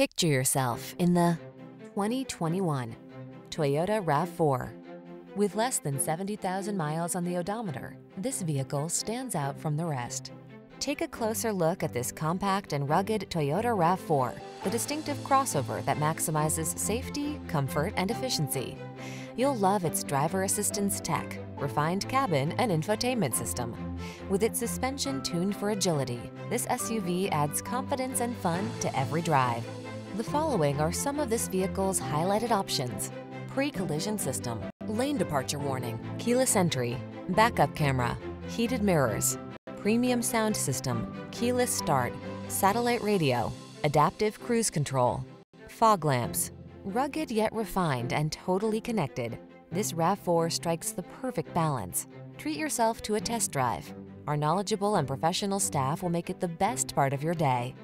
Picture yourself in the 2021 Toyota RAV4. With less than 70,000 miles on the odometer, this vehicle stands out from the rest. Take a closer look at this compact and rugged Toyota RAV4, the distinctive crossover that maximizes safety, comfort, and efficiency. You'll love its driver assistance tech, refined cabin, and infotainment system. With its suspension tuned for agility, this SUV adds confidence and fun to every drive. The following are some of this vehicle's highlighted options: pre-collision system, lane departure warning, keyless entry, backup camera, heated mirrors, premium sound system, keyless start, satellite radio, adaptive cruise control, fog lamps. Rugged yet refined and totally connected, this RAV4 strikes the perfect balance. Treat yourself to a test drive. Our knowledgeable and professional staff will make it the best part of your day.